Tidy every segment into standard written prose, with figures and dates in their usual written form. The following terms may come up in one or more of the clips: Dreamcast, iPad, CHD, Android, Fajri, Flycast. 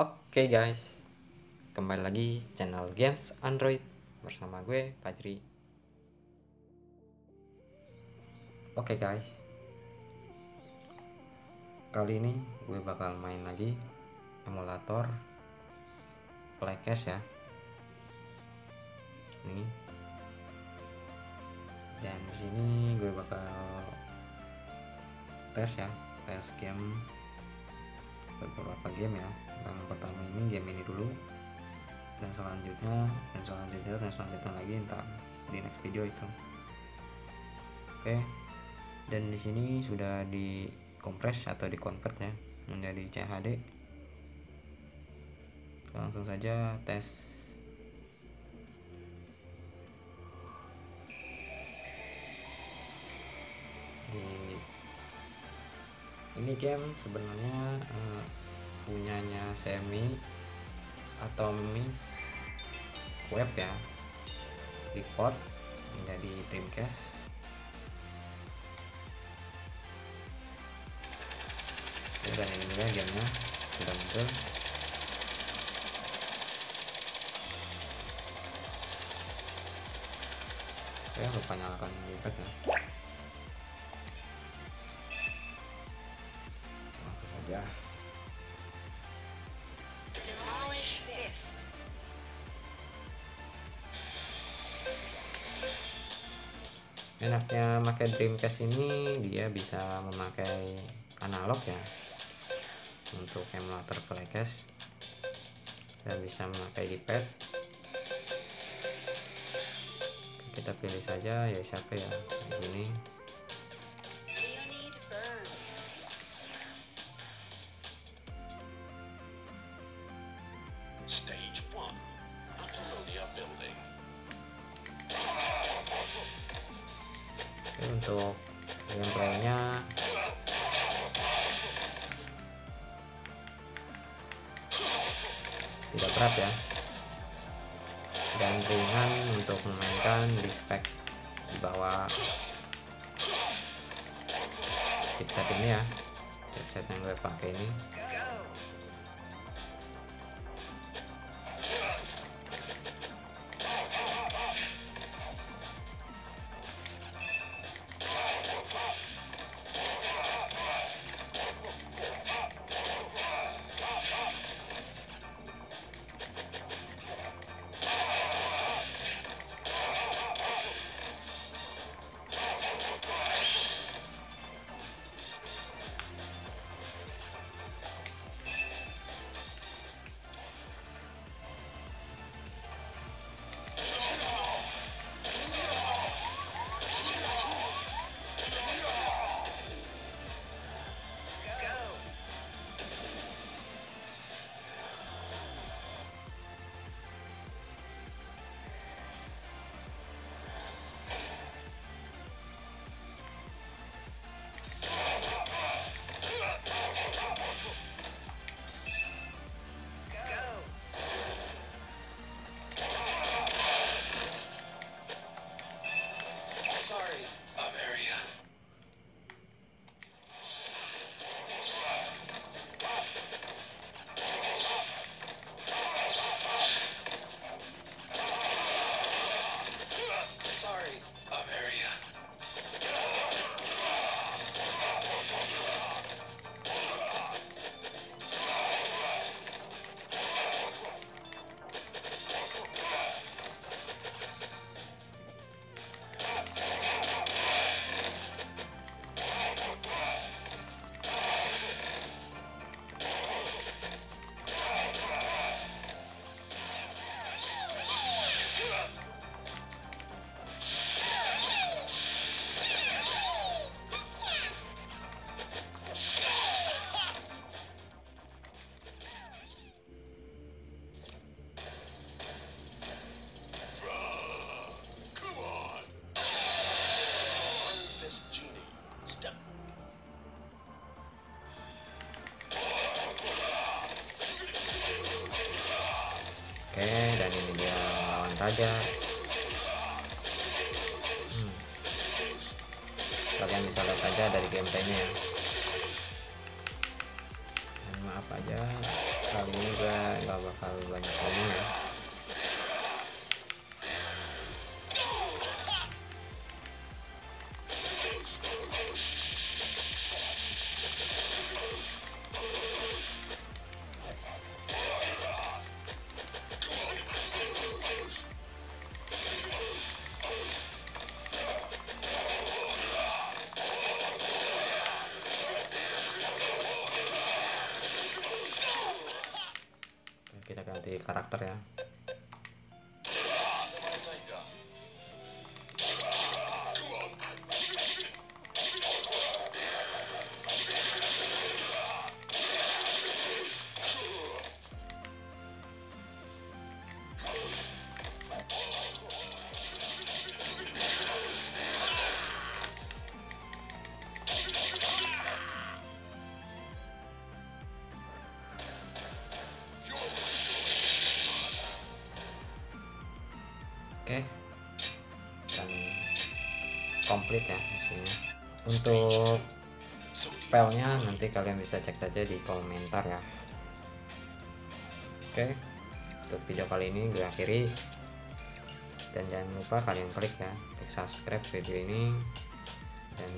Oke guys, kembali lagi channel Games Android bersama gue Fajri. Oke guys, kali ini gue bakal main lagi emulator Flycast ya. Nih, dan di sini gue bakal tes ya, tes game beberapa game ya. Yang pertama ini game ini dulu, dan selanjutnya lagi entar di next video itu. Oke, dan di sini sudah di kompres atau di convert ya menjadi CHD. Langsung saja tes. Ini game sebenarnya punyanya Semi atau Miss Web ya, di port menjadi Dreamcast. Dan ini juga gamenya sudah muncul. Oke, lupa nyalakan iPad ya. Langsung saja. Enaknya pakai Dreamcast ini, dia bisa memakai analog ya untuk emulator Flycast, dan bisa memakai D-pad. Kita pilih saja ya siapa ya ini. Untuk gameplaynya tidak berat ya, dan ringan untuk memainkan di spek di bawah chipset ini ya, chipset yang gue pakai ini. Saja kalian bisa lihat saja dari gameplaynya ya. Maaf aja kali ini gue nggak bakal banyak ngomong ya. Kita ganti karakter ya. Oke, dan komplit ya hasilnya. Untuk spellnya nanti kalian bisa cek saja di komentar ya. Oke, untuk video kali ini gue akhiri, dan jangan lupa kalian klik ya, klik subscribe video ini, dan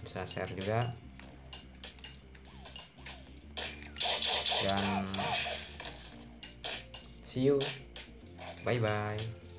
bisa share juga, dan see you, bye bye.